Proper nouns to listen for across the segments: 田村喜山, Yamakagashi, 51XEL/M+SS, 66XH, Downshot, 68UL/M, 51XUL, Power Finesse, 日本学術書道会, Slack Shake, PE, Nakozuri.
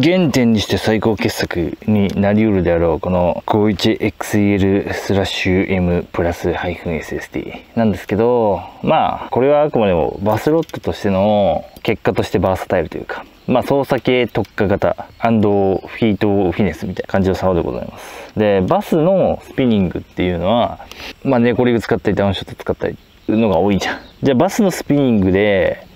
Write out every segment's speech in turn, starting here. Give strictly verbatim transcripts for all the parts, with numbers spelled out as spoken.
原点にして最高傑作になりうるであろう、この ごじゅういちエックスイーエルスラッシュエムプラスエスエスディー なんですけど、まあ、これはあくまでもバスロックとしての結果としてバーサタイルというか、まあ、操作系特化型&フィートフィネスみたいな感じのサウンドでございます。で、バスのスピニングっていうのは、まあ、ネコリグ使ったりダウンショット使ったりのが多いじゃん。じゃあ、バスのスピニングで、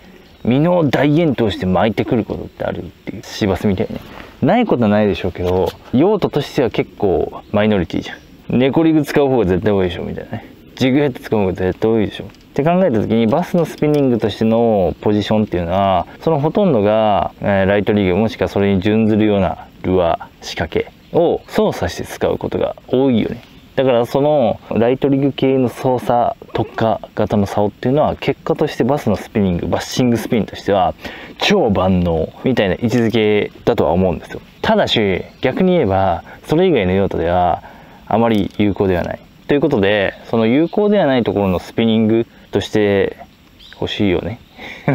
身の大円筒して巻いてくることってあるっていう、シバスみたいにね。ないことはないでしょうけど、用途としては結構マイノリティじゃん。ネコリグ使う方が絶対多いでしょみたいなね。ジグヘッド使う方が絶対多いでしょって考えた時に、バスのスピニングとしてのポジションっていうのは、そのほとんどが、えー、ライトリーグもしくはそれに準ずるようなルアー仕掛けを操作して使うことが多いよね。だからそのライトリグ系の操作特化型の竿っていうのは、結果としてバスのスピニング、バッシングスピンとしては超万能みたいな位置づけだとは思うんですよ。ただし逆に言えばそれ以外の用途ではあまり有効ではない。ということで、その有効ではないところのスピニングとして欲しいよね。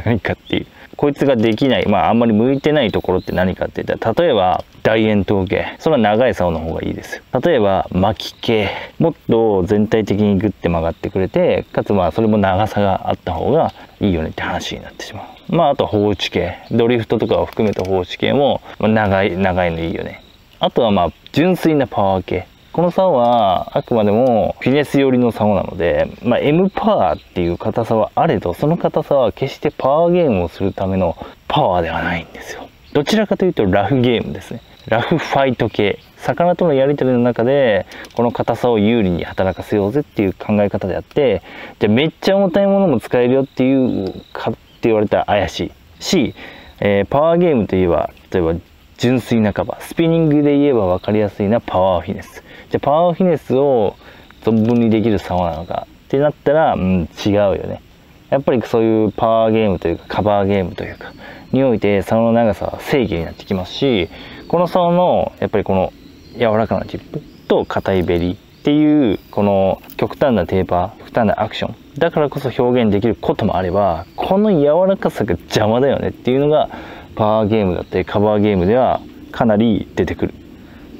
何かっていう。こいつができない、まああんまり向いてないところって何かって言ったら、例えば大円筒系、それは長い竿の方がいいですよ。例えば巻き系、もっと全体的にグッて曲がってくれて、かつまあそれも長さがあった方がいいよねって話になってしまう。まああと放置系、ドリフトとかを含めた放置系も長い長いのいいよね。あとはまあ純粋なパワー系。この竿はあくまでもフィネス寄りの竿なので、まあ、M パワーっていう硬さはあれど、その硬さは決してパワーゲームをするためのパワーではないんですよ。どちらかというとラフゲームですね。ラフファイト系。魚とのやり取りの中で、この硬さを有利に働かせようぜっていう考え方であって、じゃあめっちゃ重たいものも使えるよっていうかって言われたら怪しい。し、えー、パワーゲームといえば、例えば純粋なカバー。スピニングで言えば分かりやすいなパワーフィネス。じゃあパワーフィネスを存分にできる竿なのかってなったら、うん、違うよね。やっぱりそういうパワーゲームというかカバーゲームというかにおいて、竿の長さは正義になってきますし、この竿のやっぱりこの柔らかなチップと硬いベリーっていう、この極端なテーパー、極端なアクションだからこそ表現できることもあれば、この柔らかさが邪魔だよねっていうのがパワーゲームだったりカバーゲームではかなり出てくる。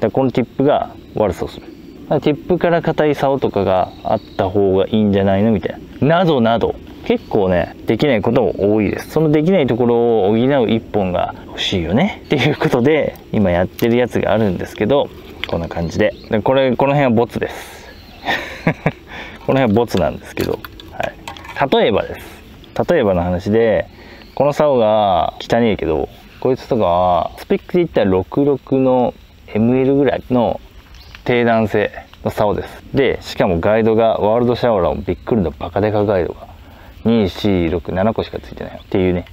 だからこのティップが悪そうする。ティップから硬い竿とかがあった方がいいんじゃないのみたいな。などなど。結構ね、できないことも多いです。そのできないところを補う一本が欲しいよね。っていうことで、今やってるやつがあるんですけど、こんな感じで。でこれ、この辺はボツです。この辺はボツなんですけど。はい。例えばです。例えばの話で、この竿が汚いけど、こいつとかは、スペックで言ったらろくじゅうろくの エムエル ぐらいの低弾性の竿です。で、しかもガイドがワールドシャオランもびっくりのバカデカガイドがに、よん、ろく、ななこしかついてないっていうね。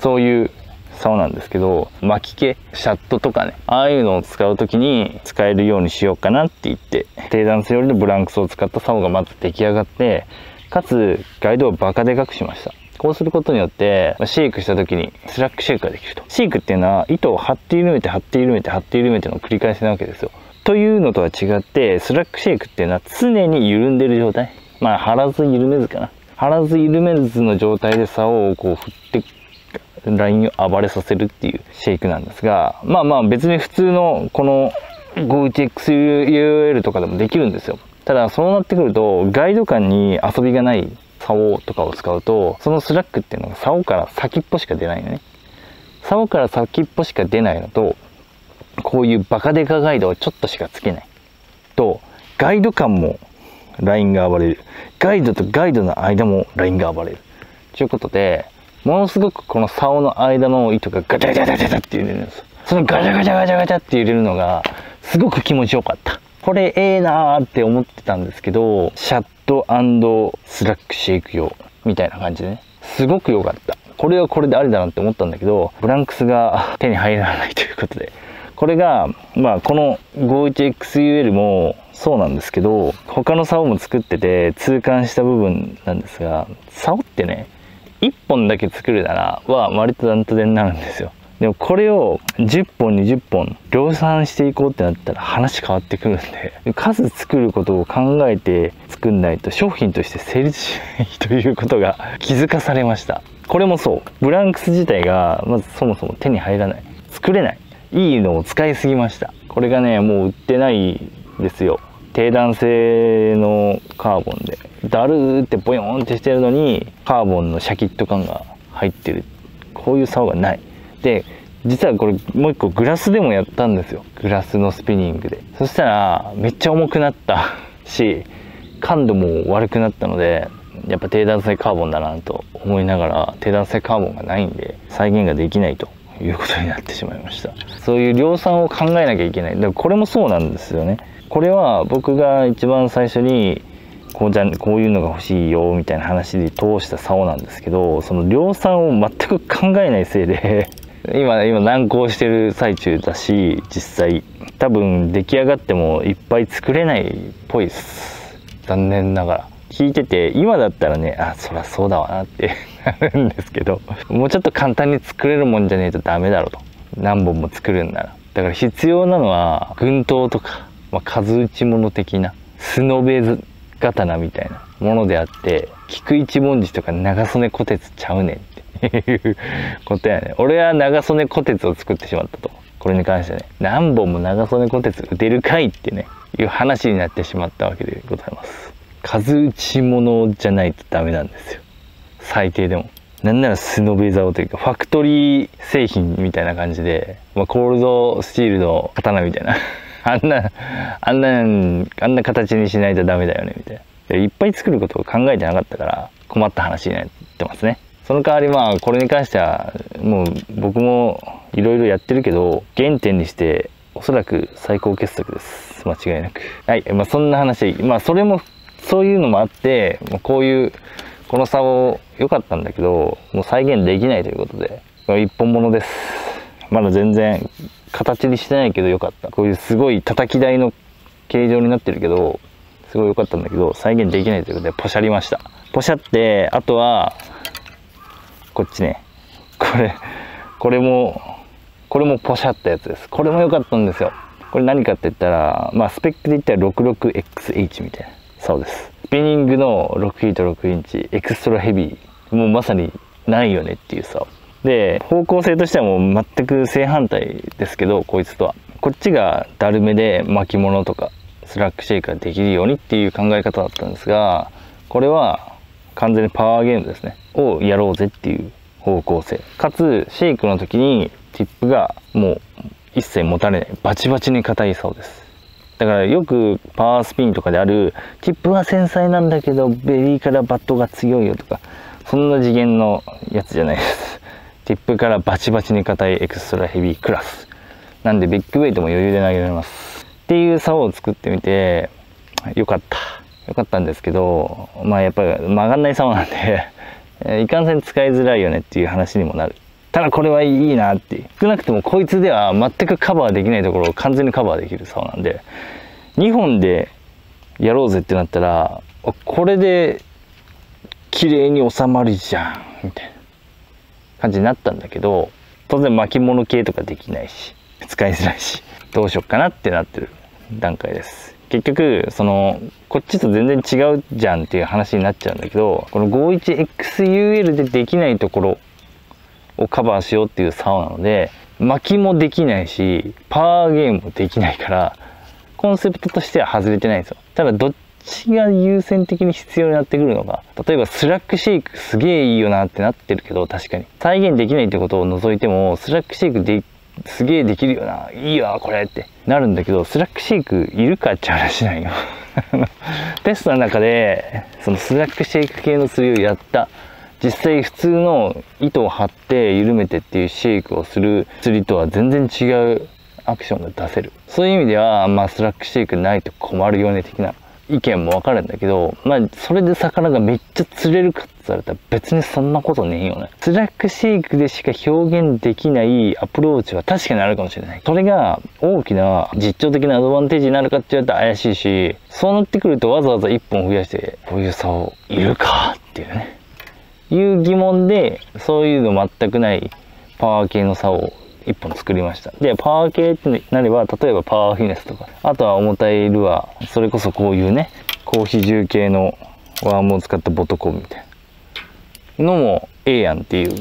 そういう竿なんですけど、巻き系、シャットとかね、ああいうのを使う時に使えるようにしようかなって言って、低弾性よりのブランクスを使った竿がまず出来上がって、かつガイドをバカデカくしました。こうすることによって、シェイクした時にスラックシェイクができると。シェイクっていうのは糸を張って緩めて張って緩めて張って緩めての繰り返しなわけですよ。というのとは違って、スラックシェイクっていうのは常に緩んでる状態。まあ、張らず緩めずかな。張らず緩めずの状態で竿をこう振って、ラインを暴れさせるっていうシェイクなんですが、まあまあ別に普通のこの ごじゅういちエックスユーエル とかでもできるんですよ。ただそうなってくると、ガイド感に遊びがない竿とかを使うと、そのスラックっていうのが竿から先っぽしか出ないのね。竿から先っぽしか出ないのと、こういうバカデカガイドをちょっとしかつけないと、ガイド間もラインが暴れる。ガイドとガイドの間もラインが暴れる。ということで、ものすごくこの竿の間の糸がガチャガチャガチャって揺れるんです。そのガチャガチャガチャガチャって揺れるのがすごく気持ちよかった。これええなーって思ってたんですけど、シャット&スラックシェイク用みたいな感じでね、すごく良かった。これはこれでありだなって思ったんだけど、ブランクスが手に入らないということで、これが、まあ、この ごじゅういちエックスユーエル もそうなんですけど、他の竿も作ってて痛感した部分なんですが、竿ってね、いっぽんだけ作るならは割と断然なるんですよ。でもこれをじゅっぽんにじゅっぽん量産していこうってなったら話変わってくるんで、数作ることを考えて作んないと商品として成立しないということが気づかされました。これもそう。ブランクス自体がまずそもそも手に入らない。作れない、いいのを使いすぎました。これがねもう売ってないんですよ。低弾性のカーボンでダルーってボヨーンってしてるのにカーボンのシャキッと感が入ってる、こういう竿がない。で実はこれもう一個グラスでもやったんですよ、グラスのスピニングで。そしたらめっちゃ重くなったし感度も悪くなったので、やっぱ低弾性カーボンだなと思いながら、低弾性カーボンがないんで再現ができないということになってしまいました。そういう量産を考えなきゃいけない。だからこれもそうなんですよね。これは僕が一番最初にこうじゃこういうのが欲しいよみたいな話で通した竿なんですけど、その量産を全く考えないせいで今今難航してる最中だし、実際多分出来上がってもいっぱい作れないっぽいです、残念ながら。聞いてて今だったらね、あそりゃそうだわなってなるんですけど、もうちょっと簡単に作れるもんじゃねえとダメだろうと、何本も作るんなら。だから必要なのは群刀とか、まあ、数打ち物的な素延べ刀みたいなものであって、菊一文字とか長曽根虎鉄ちゃうねんっていうことやね。俺は長曽根虎鉄を作ってしまったと。これに関してね、何本も長曽根虎鉄打てるかいってねいう話になってしまったわけでございます。数打ち物じゃないとダメなんですよ、最低でも。なんなら素延べ竿というかファクトリー製品みたいな感じで、まあ、コールドスチールの刀みたいなあんなあんなあんな形にしないとダメだよねみたいな。いっぱい作ることを考えてなかったから困った話になってますね。その代わりまあこれに関してはもう僕もいろいろやってるけど、原点にしておそらく最高傑作です、間違いなく。はい、まあ、そんな話、まあそれもそういうのもあって、こういうこの竿良かったんだけどもう再現できないということで、一本物です。まだ全然形にしてないけど良かった。こういうすごい叩き台の形状になってるけどすごい良かったんだけど再現できないということでポシャりました。ポシャって、あとはこっちね、これこれもこれもポシャったやつです。これも良かったんですよ。これ何かって言ったら、まあスペックで言ったら ろくじゅうろくエックスエイチ みたいな竿です。スピニングのろくフィートろくインチエクストラヘビー、もうまさにないよねっていう竿で、方向性としてはもう全く正反対ですけど、こいつとは。こっちがだるめで巻物とかスラックシェイクができるようにっていう考え方だったんですが、これは完全にパワーゲームですねをやろうぜっていう方向性、かつシェイクの時にティップがもう一切持たれないバチバチに硬い竿です。だからよくパワースピンとかであるティップは繊細なんだけどベリーからバットが強いよとか、そんな次元のやつじゃないです。ティップからバチバチに硬いエクストラヘビークラスなんでビッグウェイトも余裕で投げられますっていう竿を作ってみてよかったよかったんですけど、まあやっぱり曲がんない竿なんでいかんせん使いづらいよねっていう話にもなる。ただこれはいいなっていう、少なくともこいつでは全くカバーできないところを完全にカバーできる竿なんで、にほんでやろうぜってなったらこれで綺麗に収まるじゃんみたいな感じになったんだけど、当然巻物系とかできないし使いづらいしどうしよっかなってなってる段階です。結局そのこっちと全然違うじゃんっていう話になっちゃうんだけど、この ごじゅういちエックスユーエル でできないところをカバーしようっていう竿なので、巻きもできないしパワーゲームもできないからコンセプトとしては外れてないんですよ。ただどっちが優先的に必要になってくるのか、例えばスラックシェイクすげえいいよなってなってるけど、確かに再現できないってことを除いてもスラックシェイクですげえできるよな、いいよこれってなるんだけど、スラックシェイクいるかって話ないよテストの中でそのスラックシェイク系の釣りをやった、実際普通の糸を張って緩めてっていうシェイクをする釣りとは全然違うアクションが出せる。そういう意味では、まあ、スラックシェイクないと困るよね的な意見も分かるんだけど、まあ、それで魚がめっちゃ釣れるかって言われたら別にそんなことねえよね。スラックシェイクでしか表現できないアプローチは確かにあるかもしれない。それが大きな実況的なアドバンテージになるかって言われたら怪しいし、そうなってくるとわざわざいっぽん増やしてこういう竿いるかっていうねいう疑問で、そういうの全くないパワー系の竿をいっぽん作りました。でパワー系ってなれば例えばパワーフィネスとか、あとは重たいルアー、それこそこういうね高比重系のワームを使ったボトコンみたいなのもええやんっていう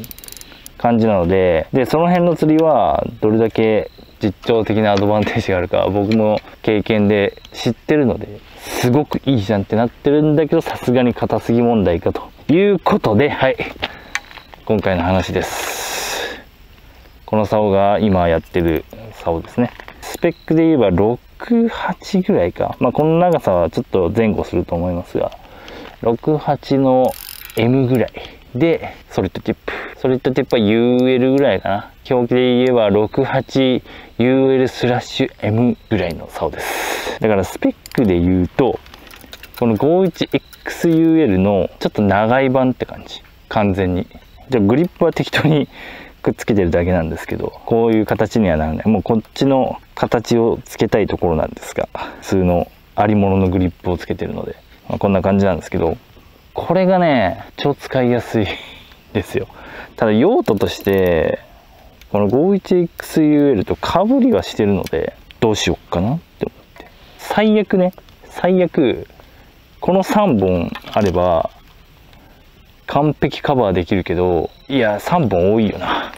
感じなので、でその辺の釣りはどれだけ実調的なアドバンテージがあるか僕も経験で知ってるので、すごくいいじゃんってなってるんだけど、さすがに硬すぎ問題かということで、はい、今回の話です。この竿が今やってる竿ですね。スペックで言えばろくはちぐらいか、まあ、この長さはちょっと前後すると思いますが、ろくはちの エム ぐらいでソリッドティップ、ソリッドティップは ユーエル ぐらいかな。表記で言えば ろくはちユーエル スラッシュ エム ぐらいの竿です。だからスペックで言うとこの ごじゅういちエックスユーエル のちょっと長い版って感じ。完全にじゃあグリップは適当にくっつけてるだけなんですけど、こういう形にはならない。もうこっちの形をつけたいところなんですが、普通のありもののグリップをつけてるので、まあ、こんな感じなんですけど、これがね超使いやすいですよ。ただ用途としてこの ごじゅういちエックスユーエル とかぶりはしてるので、どうしよっかなって思って。最悪ね、最悪このさんぼんあれば完璧カバーできるけど、いやさんぼん多いよな。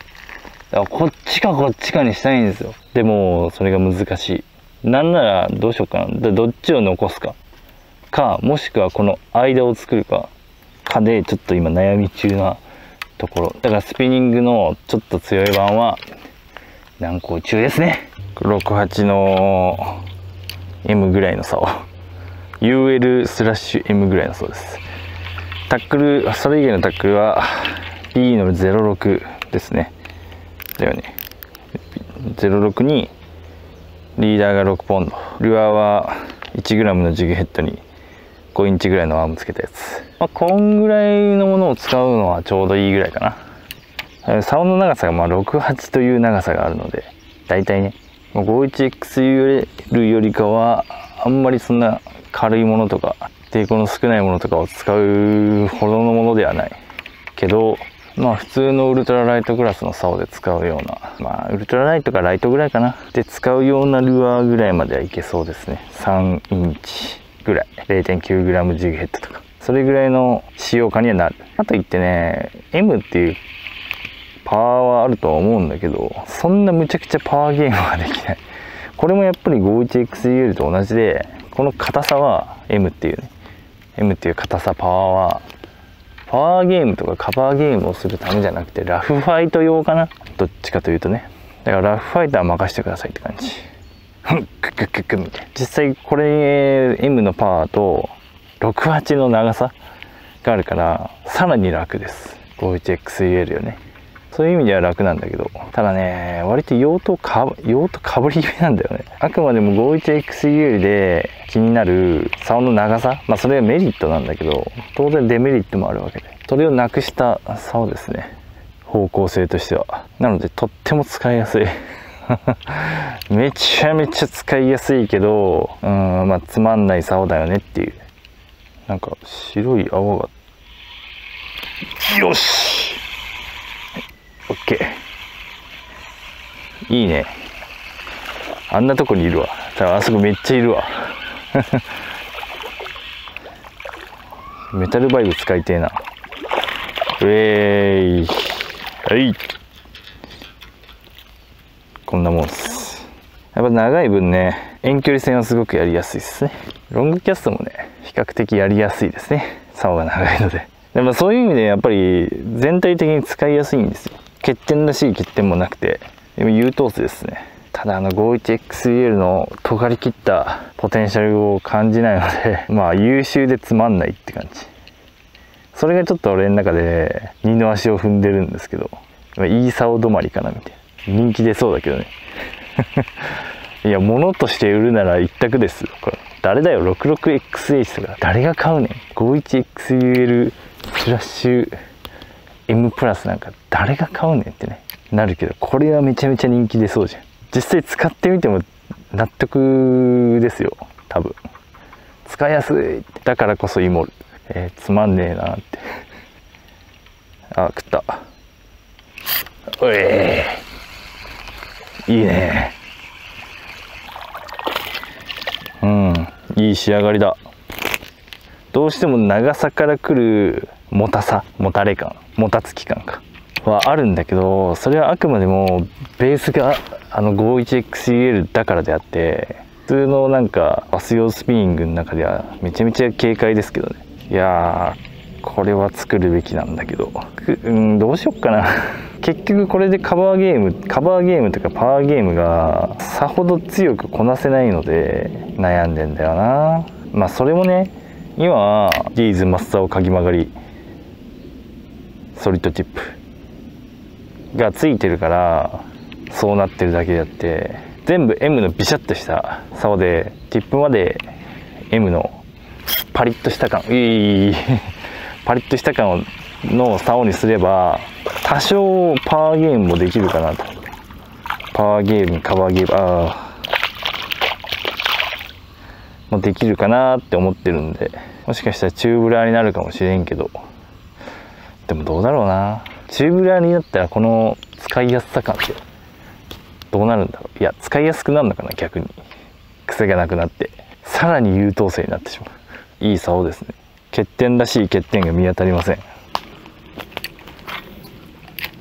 だからこっちかこっちかにしたいんですよ。でもそれが難しい。なんならどうしようかな。どっちを残すかか、もしくはこの間を作るかかで、ちょっと今悩み中なところ。だからスピニングのちょっと強い版は難航中ですね。ろくはちの エム ぐらいの竿、 ユーエル スラッシュ エム ぐらいの竿です。タックル、それ以外のタックルは B のゼロろくですね。だよね、ゼロろくにリーダーがろくポンド、ルアーはいちグラム のジグヘッドにごインチぐらいのアームつけたやつ、まあ、こんぐらいのものを使うのはちょうどいいぐらいかな。竿の長さがまあろくはちという長さがあるので、だいたいね ごじゅういちエックスユーエル よりかはあんまりそんな軽いものとか抵抗の少ないものとかを使うほどのものではないけど、まあ普通のウルトラライトクラスの竿で使うような、まあウルトラライトかライトぐらいかなで使うようなルアーぐらいまではいけそうですね。さんインチぐらい、 れいてんきゅうグラム ジグヘッドとか、それぐらいの使用感にはなる。あといってね、 エム っていうパワーはあるとは思うんだけど、そんなむちゃくちゃパワーゲームはできない。これもやっぱり ごじゅういちエックスユーエル と同じで、この硬さは エム っていうね、 エム っていう硬さ、パワーはパワーゲームとかカバーゲームをするためじゃなくて、ラフファイト用かな、どっちかというとね。だからラフファイター任せてくださいって感じ。ククククみたいな。実際これ エム のパワーとろくはちの長さがあるからさらに楽です。 ごじゅういちエックスユーエル よね。そういう意味では楽なんだけど、ただね割と用途か用途かぶり気味なんだよね。あくまでも ごじゅういちエックスユーエル で気になる竿の長さ、まあそれがメリットなんだけど、当然デメリットもあるわけで、それをなくした竿ですね、方向性としては。なのでとっても使いやすいめちゃめちゃ使いやすいけど、うん、まあつまんない竿だよねっていう。なんか白い泡が、よし オッケー いいね。あんなとこにいるわ、多分あそこめっちゃいるわメタルバイブ使いてえな。ウェーイ、はい、こんなもんっす。やっぱ長い分ね遠距離戦はすごくやりやすいですね。ロングキャストもね比較的やりやすいですね、竿が長いので。でもそういう意味でやっぱり全体的に使いやすいんですよ。欠点らしい欠点もなくて、でも優等生ですね。ただあの ごじゅういちエックスユーエル の尖り切ったポテンシャルを感じないので、まあ優秀でつまんないって感じ。それがちょっと俺の中で二の足を踏んでるんですけど、いい竿止まりかなみたいな。人気出そうだけどねいや物として売るなら一択です。これ誰だよ ろくじゅうろくエックスエイチ とか誰が買うねん。 ごじゅういちエックスユーエル スラッシュ エム プラスなんか誰が買うねんってねなるけど、これはめちゃめちゃ人気出そうじゃん。実際使ってみても納得ですよ、多分。使いやすい、だからこそイモる。えー、つまんねえなってあ、食った。おい、いいね。うん、いい仕上がりだ。どうしても長さからくるもたさ、もたれ感、もたつき感かはあるんだけど、それはあくまでもベースがあの ごーいちエックスユーエル だからであって、普通のなんかバス用スピニングの中ではめちゃめちゃ軽快ですけどね。いやー、これは作るべきなんだけど、うん、どうしよっかな結局これでカバーゲームカバーゲームとかパワーゲームがさほど強くこなせないので悩んでんだよな。まあそれもね、今はギーズマスターをかぎ曲がりソリッドチップがついてるからそうなってるだけであって、全部 エム のビシャッとした竿でティップまで エム のパリッとした感いいパリッとした感の竿にすれば多少パワーゲームもできるかなと。パワーゲームカバーゲームあもできるかなって思ってるんで、もしかしたらチューブラーになるかもしれんけど、でもどうだろうな。チューブラーになったらこの使いやすさ感ってどうなるんだろう。いや、使いやすくなるのかな、逆に癖がなくなってさらに優等生になってしまういい竿ですね。欠点らしい欠点が見当たりません。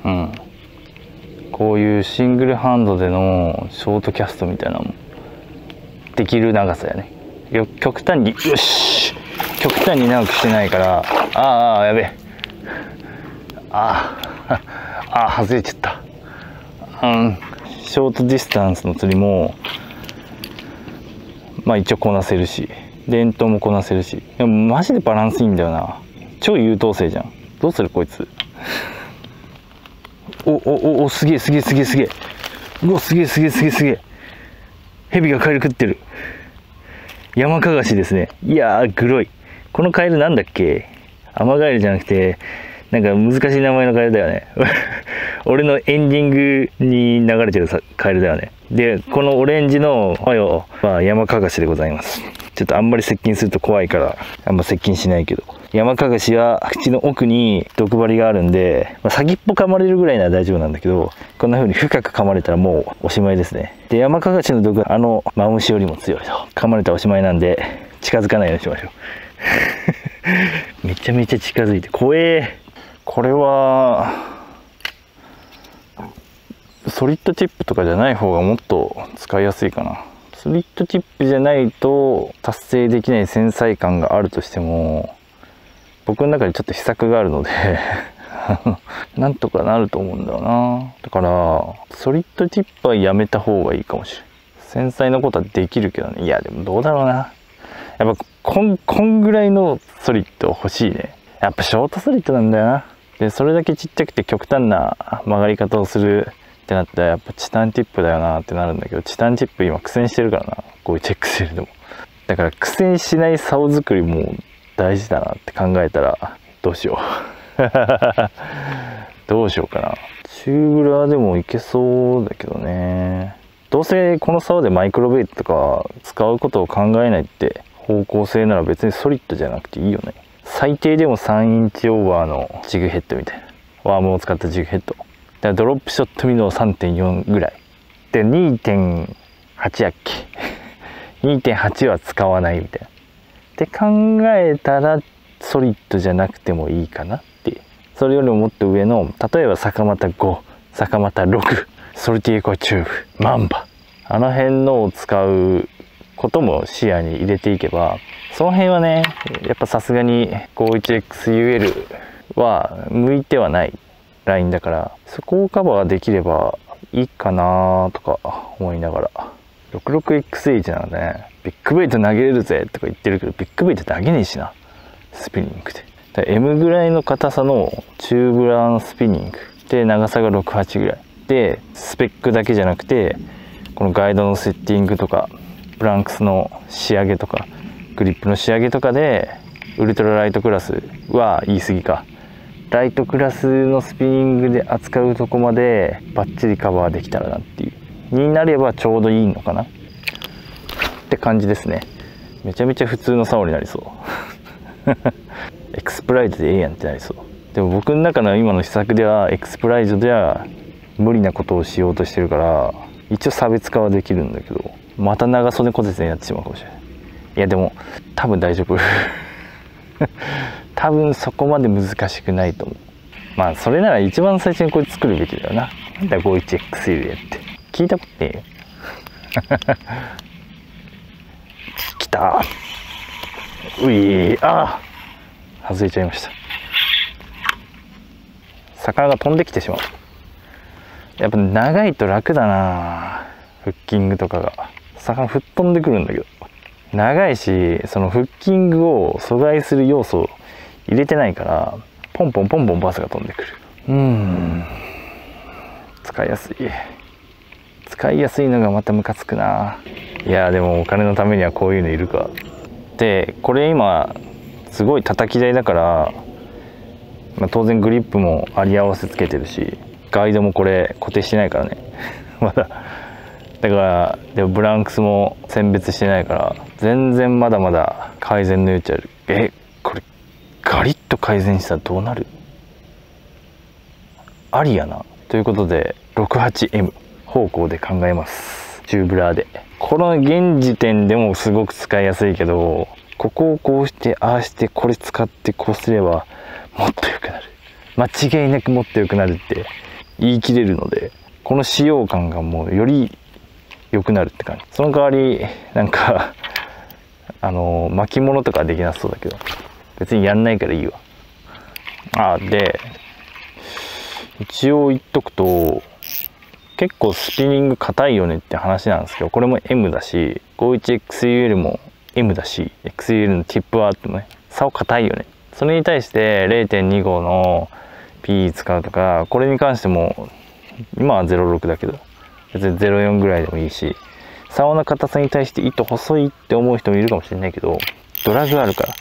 うん、こういうシングルハンドでのショートキャストみたいなのもできる長さやね。よ極端によし極端に長くしてないから、ああやべえ、あああ外れちゃった。うん、ショートディスタンスの釣りもまあ一応こなせるし、伝統もこなせるし、でもマジでバランスいいんだよな。超優等生じゃん。どうするこいつ。おおおお、すげえすげえすげえすげえ、うわすげえすげえすげえすげえ、ヘビがカエル食ってる。山かがしですね。いやー、グロい。このカエルなんだっけ？アマガエルじゃなくて、なんか難しい名前のカエルだよね。俺のエンディングに流れてるカエルだよね。で、このオレンジの、およ、まあ、山かがしでございます。ちょっとあんまり接近すると怖いから、あんま接近しないけど。山かがしは口の奥に毒針があるんで、まあ、先っぽ噛まれるぐらいなら大丈夫なんだけど、こんな風に深く噛まれたらもうおしまいですね。で、山かがしの毒はあのマムシよりも強いと。噛まれたらおしまいなんで、近づかないようにしましょう。めちゃめちゃ近づいて、怖え。これは、ソリッドチップとかじゃない方がもっと使いやすいかな。ソリッドチップじゃないと達成できない繊細感があるとしても、僕の中でちょっと秘策があるのでなんとかなると思うんだよな。だからソリッドチップはやめた方がいいかもしれない。繊細なことはできるけどね。いやでもどうだろうな。やっぱこんこんぐらいのソリッド欲しいね。やっぱショートソリッドなんだよな。でそれだけちっちゃくて極端な曲がり方をするってなったらやっぱチタンティップだよなってなるんだけど、チタンティップ今苦戦してるからな、ごーいちエックスエル でも。だから苦戦しない竿作りも大事だなって考えたら、どうしようどうしようかな。チューブラーでもいけそうだけどね。どうせこの竿でマイクロベイトとか使うことを考えないって方向性なら別にソリッドじゃなくていいよね。最低でもさんインチオーバーのジグヘッドみたいな、ワームを使ったジグヘッドドロップショットミノを さんてんよん ぐらいで にーてんはち やっけにーてんはち は使わないみたいなって考えたら、ソリッドじゃなくてもいいかなって。それよりももっと上の、例えば坂又ご、坂又ろく、ソルティエコチューブ、マンバ、あの辺のを使うことも視野に入れていけば、その辺はねやっぱさすがに ごーいちエックスユーエル は向いてはないラインだから、そこをカバーできればいいかなとか思いながら。 ろくじゅうろくエックスエイチ なのでね、ビッグベイト投げれるぜとか言ってるけど、ビッグベイト投げねえしな、スピニングで。だ エム ぐらいの硬さのチューブラーのスピニングで、長さがろくじゅうはちぐらいで、スペックだけじゃなくてこのガイドのセッティングとかブランクスの仕上げとかグリップの仕上げとかで、ウルトラライトクラスは言い過ぎか、ライトクラスのスピニングで扱うとこまでバッチリカバーできたらなっていうになればちょうどいいのかなって感じですね。めちゃめちゃ普通の竿になりそうエクスプライズでええやんってなりそう。でも僕の中の今の施策ではエクスプライズでは無理なことをしようとしてるから、一応差別化はできるんだけど、また長袖小節になってしまうかもしれない。いやでも多分大丈夫多分そこまで難しくないと思う。まあそれなら一番最初にこれ作るべきだよな。なんだ ごじゅういちエックスイー でやって聞いたことねえよ。きたういああ外れちゃいました。魚が飛んできてしまう。やっぱ長いと楽だなフッキングとかが。魚吹っ飛んでくるんだけど長いし、そのフッキングを阻害する要素を入れてないからポンポンポンポンバスが飛んでくる。うーん使いやすい使いやすいのがまたムカつくな。いやでもお金のためにはこういうのいるか。でこれ今すごい叩き台だから、まあ、当然グリップもあり合わせつけてるしガイドもこれ固定してないからね。まだだからでもブランクスも選別してないから全然まだまだ改善の余地ある。えこれガリッと改善したらどうなるありやな。ということで ろくじゅうはちエム 方向で考えます。チューブラーでこの現時点でもすごく使いやすいけどここをこうしてああしてこれ使ってこうすればもっと良くなる、間違いなくもっと良くなるって言い切れるのでこの使用感がもうより良くなるって感じ。その代わりなんかあの巻物とかできなそうだけど別にやんないからいいわ。あで一応言っとくと結構スピニング硬いよねって話なんですけどこれも エム だし ごじゅういちエックスユーエル も エム だし エックスユーエル のティップはあってもね竿硬いよね。それに対して れいてんに 号の ピー 使うとかこれに関しても今はゼロろくだけど別にゼロよんぐらいでもいいし竿の硬さに対して糸細いって思う人もいるかもしれないけどドラグあるから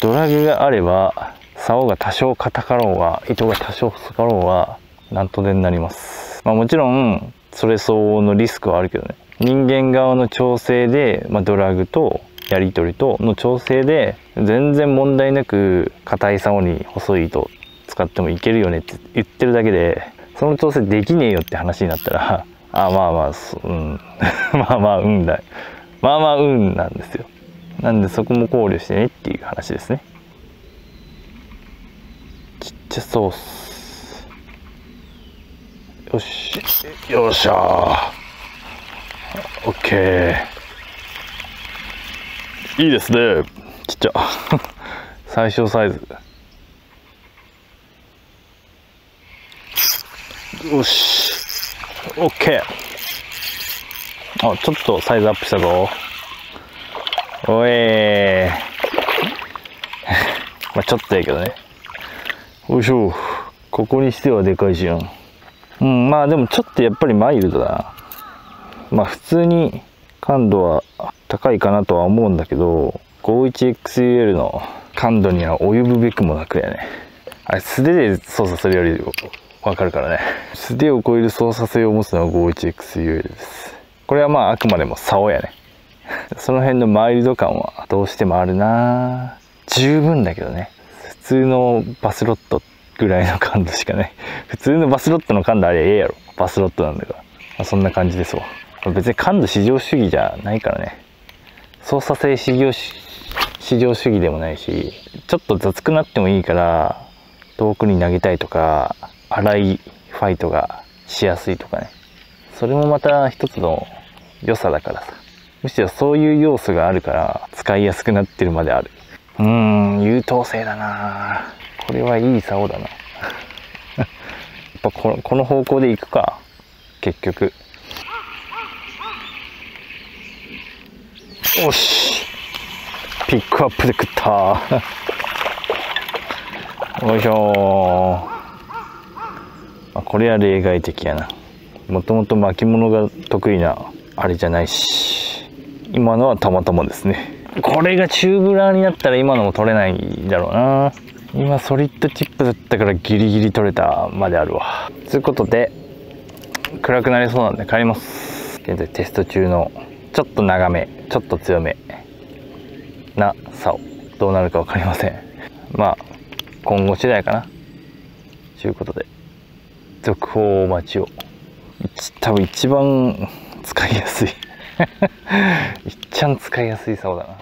ドラグがあれば竿が多少硬かろうが糸が多少細かろうがなんとでになります、まあ、もちろんそれ相応のリスクはあるけどね人間側の調整で、まあ、ドラグとやり取りとの調整で全然問題なく硬い竿に細い糸使ってもいけるよねって言ってるだけでその調整できねえよって話になったらあまあまあうんまあまあ運だまあまあ運なんですよ。なんでそこも考慮してねっていう話ですね。ちっちゃそうっす。よしよっしゃー OK いいですね。ちっちゃ最小サイズ。よし OK あちょっとサイズアップしたぞ。おえまあちょっとやけどね。よいしょここにしてはでかいじゃん。うん、まあでもちょっとやっぱりマイルドだな。まあ普通に感度は高いかなとは思うんだけど ごじゅういちエックスユーエル の感度には及ぶべくもなくやね。あれ素手で操作するより分かるからね。素手を超える操作性を持つのは ごじゅういちエックスユーエル です。これはまああくまでも竿やね。その辺のマイルド感はどうしてもあるな。十分だけどね普通のバスロットってぐらいの感度しかない。普通のバスロットの感度あれええやろバスロットなんだから、まあ、そんな感じですわ。別に感度至上主義じゃないからね操作性至上主義でもないしちょっと雑くなってもいいから遠くに投げたいとか荒いファイトがしやすいとかねそれもまた一つの良さだからさ。むしろそういう要素があるから使いやすくなってるまである。うーん優等生だなぁこれはいい竿だな。やっぱこの、この方向で行くか結局。よしピックアップで食ったよいしょ、まあ、これは例外的やな。もともと巻物が得意なあれじゃないし今のはたまたまですね。これがチューブラーになったら今のも取れないだろうな。今ソリッドチップだったからギリギリ取れたまであるわ。ということで暗くなりそうなんで帰ります。現在テスト中のちょっと長めちょっと強めな竿どうなるか分かりません。まあ今後次第かなということで続報を待ちを。多分一番使いやすいいっちゃん使いやすい竿だな。